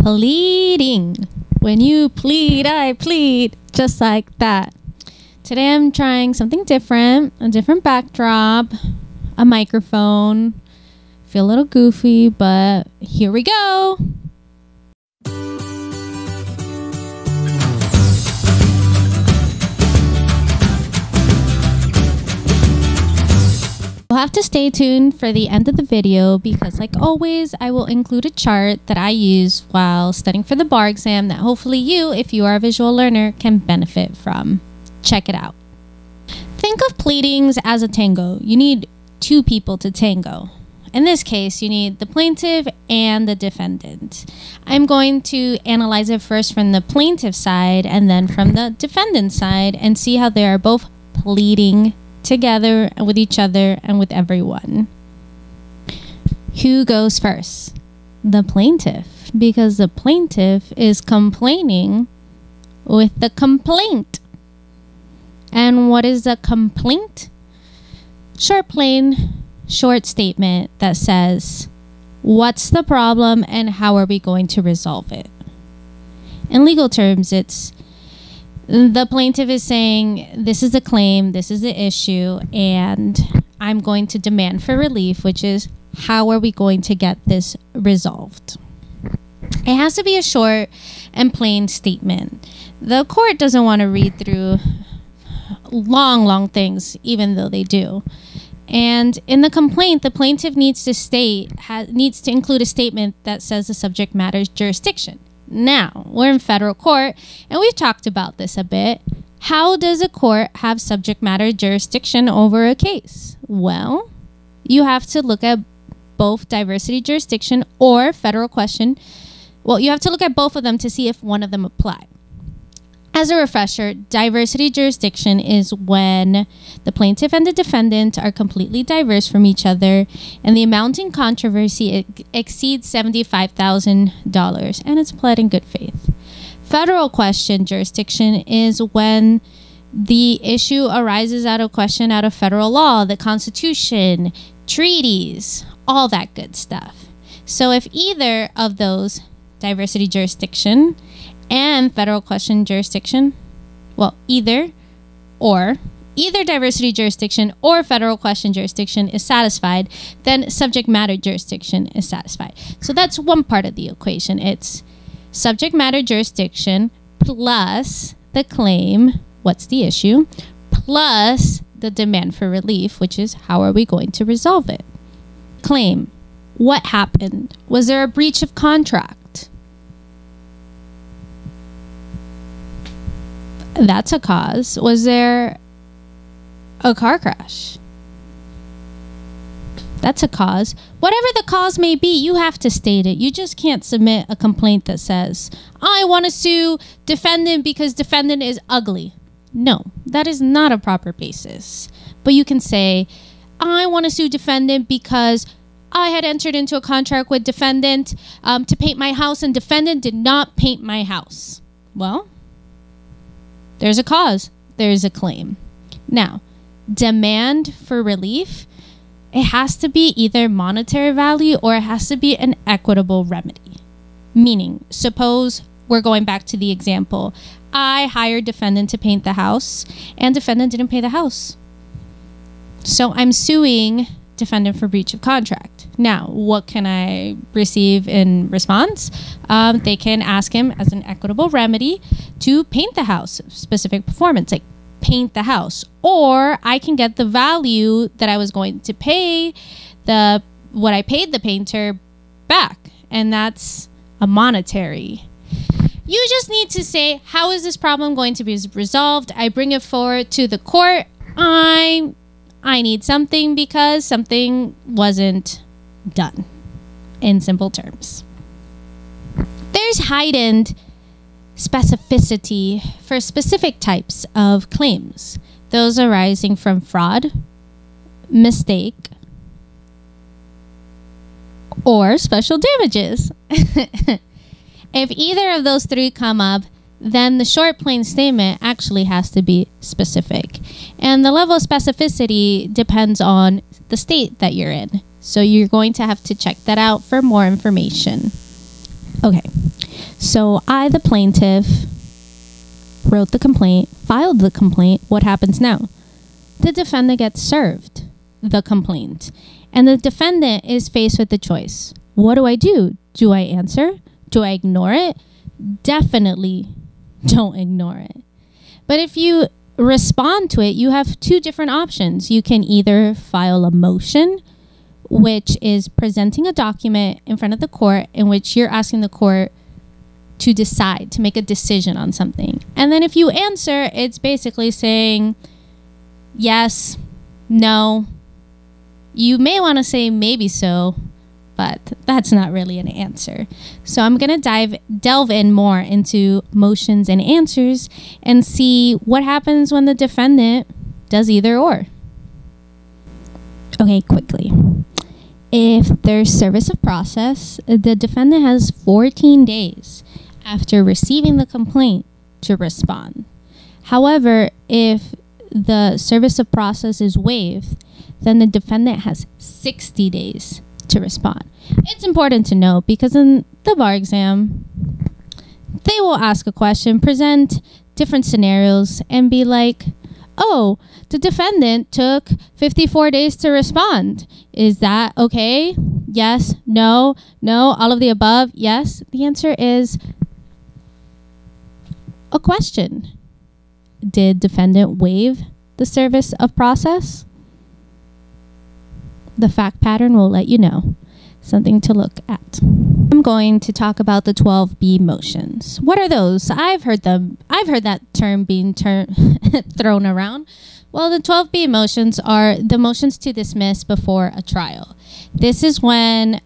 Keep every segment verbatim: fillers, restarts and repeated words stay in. pleading. When you plead, I plead. Just like that. Today I'm trying something different, a different backdrop, a microphone. Feel a little goofy, but here we go. We'll have to stay tuned for the end of the video because, like always, I will include a chart that I use while studying for the bar exam that hopefully you, if you are a visual learner, can benefit from. Check it out. Think of pleadings as a tango. You need two people to tango. In this case, you need the plaintiff and the defendant. I'm going to analyze it first from the plaintiff side and then from the defendant side and see how they are both pleading together and with each other and with everyone. Who goes first? The plaintiff, because the plaintiff is complaining with the complaint. And what is a complaint? Short, plain, short statement that says, what's the problem and how are we going to resolve it? In legal terms, it's the plaintiff is saying, this is a claim, this is the issue, and I'm going to demand for relief, which is, how are we going to get this resolved? It has to be a short and plain statement. The court doesn't want to read through long, long things, even though they do. And in the complaint, the plaintiff needs to state, ha- needs to include a statement that says the subject matter's jurisdiction. Now, we're in federal court, and we've talked about this a bit. How does a court have subject matter jurisdiction over a case? Well, you have to look at both diversity jurisdiction or federal question. Well, you have to look at both of them to see if one of them applies. As a refresher, diversity jurisdiction is when the plaintiff and the defendant are completely diverse from each other and the amount in controversy exceeds seventy-five thousand dollars and it's pled in good faith. Federal question jurisdiction is when the issue arises out of question out of federal law, the Constitution, treaties, all that good stuff. So if either of those, diversity jurisdiction and federal question jurisdiction, well, either or, either diversity jurisdiction or federal question jurisdiction is satisfied, then subject matter jurisdiction is satisfied. So that's one part of the equation. It's subject matter jurisdiction plus the claim, what's the issue, plus the demand for relief, which is how are we going to resolve it? Claim, what happened? Was there a breach of contract? That's a cause. Was there a car crash? That's a cause. Whatever the cause may be, you have to state it. You just can't submit a complaint that says, I want to sue defendant because defendant is ugly. No, that is not a proper basis. But you can say, I want to sue defendant because I had entered into a contract with defendant um, to paint my house and defendant did not paint my house. Well, there's a cause, there's a claim. Now, demand for relief, it has to be either monetary value or it has to be an equitable remedy. Meaning, suppose we're going back to the example. I hired defendant to paint the house and defendant didn't pay the house. So I'm suing defendant for breach of contract. Now, what can I receive in response? Um, they can ask him as an equitable remedy to paint the house, specific performance, like paint the house. Or I can get the value that I was going to pay, the what I paid the painter back. And that's a monetary. You just need to say, how is this problem going to be resolved? I bring it forward to the court. I... I need something because something wasn't done, in simple terms. There's heightened specificity for specific types of claims, those arising from fraud, mistake, or special damages. If either of those three come up, then the short plain statement actually has to be specific. And the level of specificity depends on the state that you're in. So you're going to have to check that out for more information. Okay, so I, the plaintiff, wrote the complaint, filed the complaint. What happens now? The defendant gets served the complaint, and the defendant is faced with the choice. What do I do? Do I answer? Do I ignore it? Definitely don't ignore it. But if you respond to it, you have two different options. You can either file a motion, which is presenting a document in front of the court in which you're asking the court to decide, to make a decision on something. And then if you answer, it's basically saying yes, no. You may want to say maybe so, but that's not really an answer. So I'm going to dive delve in more into motions and answers and see what happens when the defendant does either or. Okay, quickly. If there's service of process, the defendant has fourteen days after receiving the complaint to respond. However, if the service of process is waived, then the defendant has sixty days to respond. It's important to note because in the bar exam, they will ask a question, present different scenarios, and be like, oh, the defendant took fifty-four days to respond. Is that okay? Yes, no, no, all of the above, yes. The answer is a question. Did defendant waive the service of process? The fact pattern will let you know. Something to look at. I'm going to talk about the twelve B motions. What are those? I've heard them. I've heard that term being ter thrown around. Well, the twelve B motions are the motions to dismiss before a trial. This is when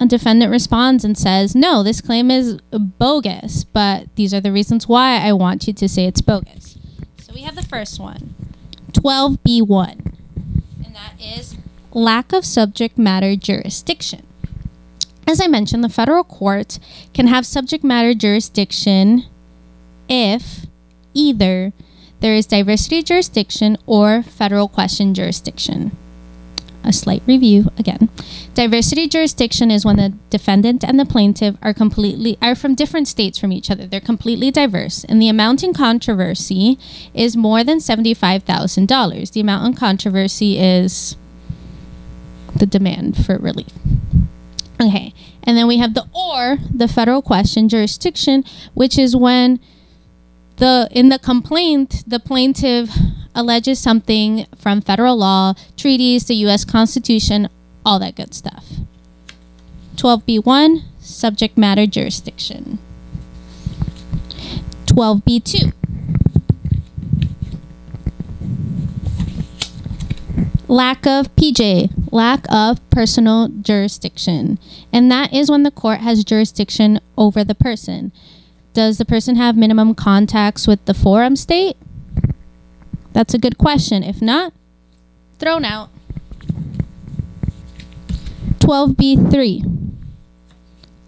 a defendant responds and says, no, this claim is bogus, but these are the reasons why I want you to say it's bogus. So we have the first one, twelve B one, and that is lack of subject matter jurisdiction. As I mentioned, the federal court can have subject matter jurisdiction if either there is diversity jurisdiction or federal question jurisdiction. A slight review again. Diversity jurisdiction is when the defendant and the plaintiff are completely are from different states from each other. They're completely diverse, and the amount in controversy is more than seventy-five thousand dollars. The amount in controversy is the demand for relief. Okay, and then we have the or, the federal question jurisdiction, which is when the in the complaint the plaintiff alleges something from federal law, treaties, the U S Constitution, all that good stuff. twelve B one, subject matter jurisdiction. twelve B two, lack of P J, lack of personal jurisdiction. And that is when the court has jurisdiction over the person. Does the person have minimum contacts with the forum state? That's a good question. If not, thrown out. twelve B three,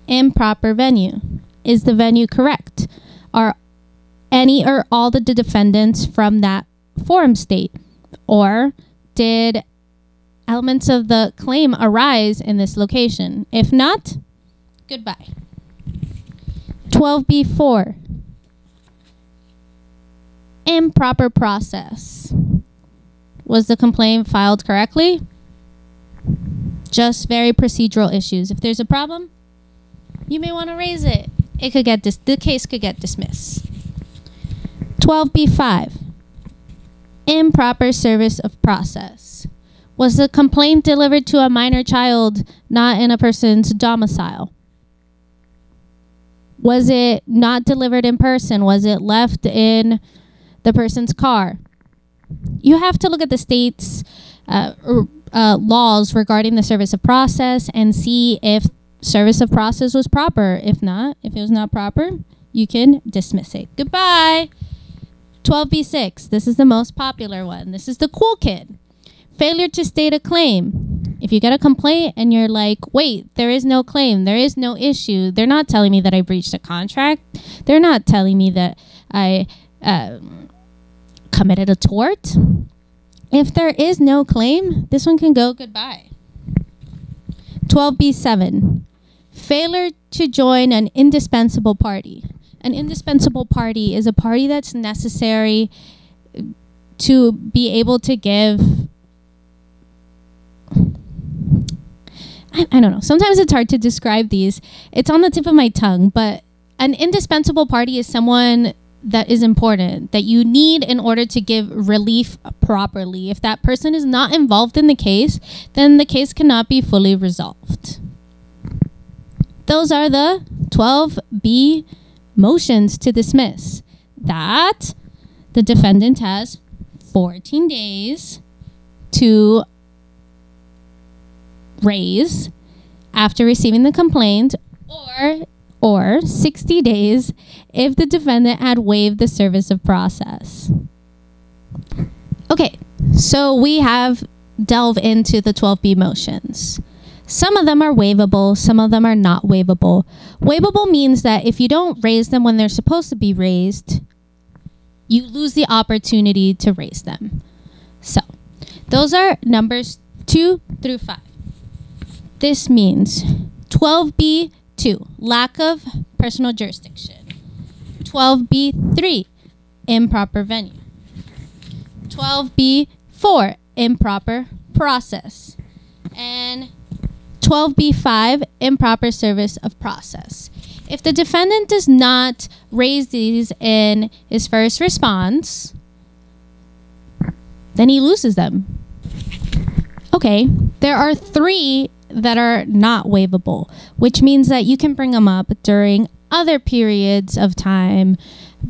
improper venue. Is the venue correct? Are any or all the defendants from that forum state? Or did elements of the claim arise in this location? If not, goodbye. twelve B four, improper process. Was the complaint filed correctly? Just very procedural issues. If there's a problem, you may want to raise it. It could get dis the case could get dismissed. twelve B five, improper service of process. Was the complaint delivered to a minor child, not in a person's domicile? Was it not delivered in person? Was it left in the person's car? You have to look at the state's uh, uh, laws regarding the service of process and see if service of process was proper. If not, if it was not proper, you can dismiss it. Goodbye. twelve B six, this is the most popular one. This is the cool kid. Failure to state a claim. If you get a complaint and you're like, wait, there is no claim, there is no issue, they're not telling me that I breached a contract, they're not telling me that I uh, committed a tort. If there is no claim, this one can go goodbye. twelve B seven, Failure to join an indispensable party. An indispensable party is a party that's necessary to be able to give. I, I don't know. Sometimes it's hard to describe these. It's on the tip of my tongue, but an indispensable party is someone that is important, that you need in order to give relief properly. If that person is not involved in the case, then the case cannot be fully resolved. Those are the twelve B motions to dismiss that the defendant has fourteen days to raise after receiving the complaint, or or sixty days if the defendant had waived the service of process. Okay, so we have delved into the twelve B motions. Some of them are waivable, some of them are not waivable. Waivable means that if you don't raise them when they're supposed to be raised, you lose the opportunity to raise them. So those are numbers two through five. This means twelve B two, lack of personal jurisdiction. twelve B three, improper venue. twelve B four, improper process. And twelve B five, improper service of process. If the defendant does not raise these in his first response, then he loses them. Okay, there are three that are not waivable, which means that you can bring them up during other periods of time,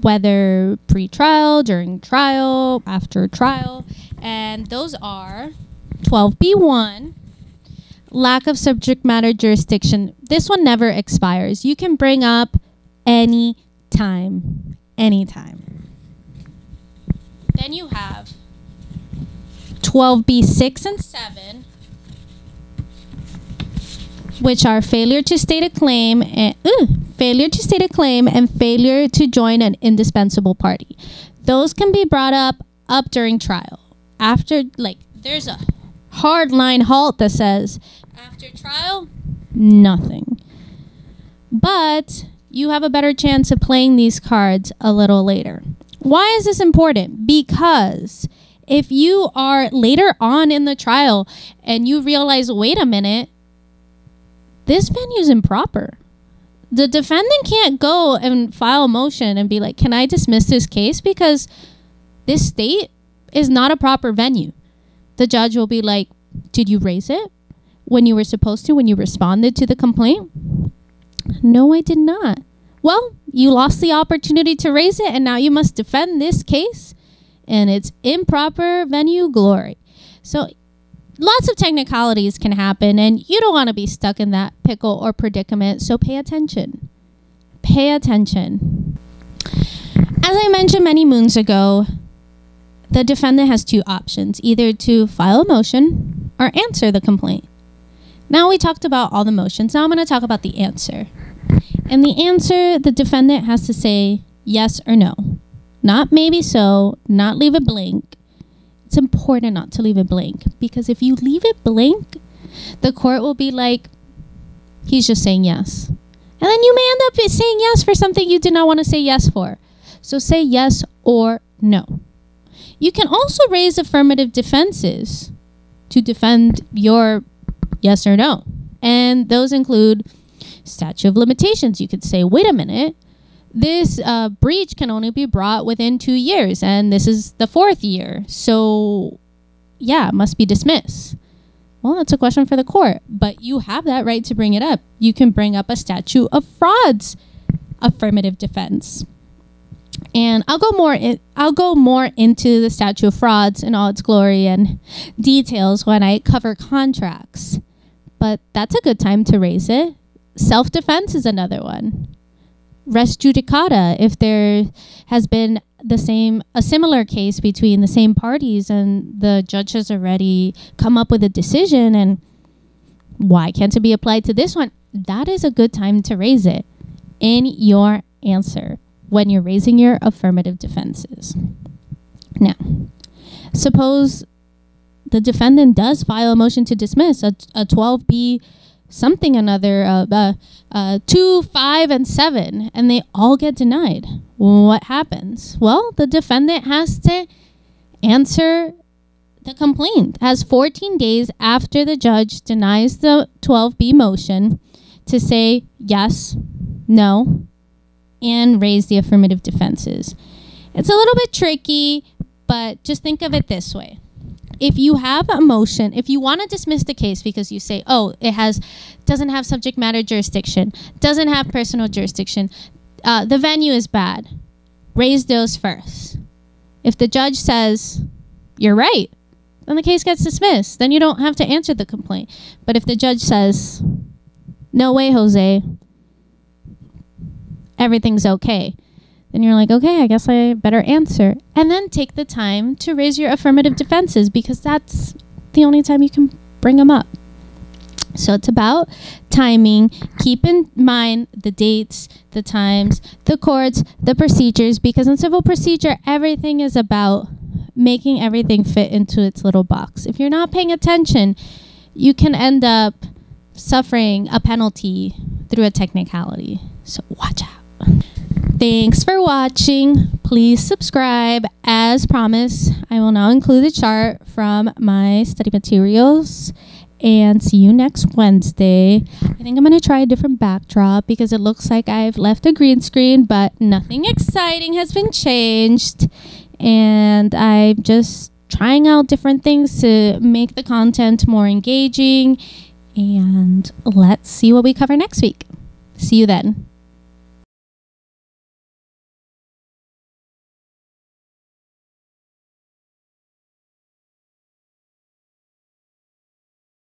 whether pre-trial, during trial, after trial, and those are twelve B one, lack of subject matter jurisdiction. This one never expires. You can bring up any time, anytime. Then you have twelve B six and seven, which are failure to state a claim and ooh, failure to state a claim and failure to join an indispensable party. Those can be brought up up during trial. After, like, there's a hard line halt that says after trial, nothing. But you have a better chance of playing these cards a little later. Why is this important? Because if you are later on in the trial and you realize, wait a minute, this venue is improper. The defendant can't go and file a motion and be like, can I dismiss this case? Because this state is not a proper venue. The judge will be like, did you raise it when you were supposed to, when you responded to the complaint? No, I did not. Well, you lost the opportunity to raise it, and now you must defend this case and its improper venue glory. So lots of technicalities can happen, and you don't want to be stuck in that pickle or predicament, so pay attention. Pay attention. As I mentioned many moons ago, the defendant has two options, either to file a motion or answer the complaint. Now we talked about all the motions. Now I'm going to talk about the answer. In the answer, the defendant has to say yes or no. Not maybe so, not leave it blank. It's important not to leave it blank, because if you leave it blank, the court will be like, he's just saying yes. And then you may end up saying yes for something you did not want to say yes for. So say yes or no. You can also raise affirmative defenses to defend your yes or no. And those include statute of limitations. You could say, wait a minute, this uh, breach can only be brought within two years, and this is the fourth year. So, yeah, it must be dismissed. Well, that's a question for the court, but you have that right to bring it up. You can bring up a statute of frauds affirmative defense. And I'll go more in, I'll go more into the statute of frauds in all its glory and details when I cover contracts. But that's a good time to raise it. Self-defense is another one. Res judicata, if there has been the same a similar case between the same parties and the judge has already come up with a decision, and why can't it be applied to this one? That is a good time to raise it in your answer when you're raising your affirmative defenses. Now, suppose the defendant does file a motion to dismiss, a, a twelve B something another, uh, uh, uh, two, five, and seven, and they all get denied. What happens? Well, the defendant has to answer the complaint, has fourteen days after the judge denies the twelve B motion to say yes, no, and raise the affirmative defenses. It's a little bit tricky, but just think of it this way. If you have a motion, if you want to dismiss the case because you say, oh, it has doesn't have subject matter jurisdiction, doesn't have personal jurisdiction, uh, the venue is bad, raise those first. If the judge says, you're right, then the case gets dismissed. Then you don't have to answer the complaint. But if the judge says, no way, Jose, everything's okay, then you're like, okay, I guess I better answer. And then take the time to raise your affirmative defenses, because that's the only time you can bring them up. So it's about timing. Keep in mind the dates, the times, the courts, the procedures, because in civil procedure, everything is about making everything fit into its little box. If you're not paying attention, you can end up suffering a penalty through a technicality. So watch out. Thanks for watching. Please subscribe. As promised, I will now include a chart from my study materials. And see you next Wednesday. I think I'm going to try a different backdrop because it looks like I've left a green screen, but nothing exciting has been changed. And I'm just trying out different things to make the content more engaging. And let's see what we cover next week. See you then.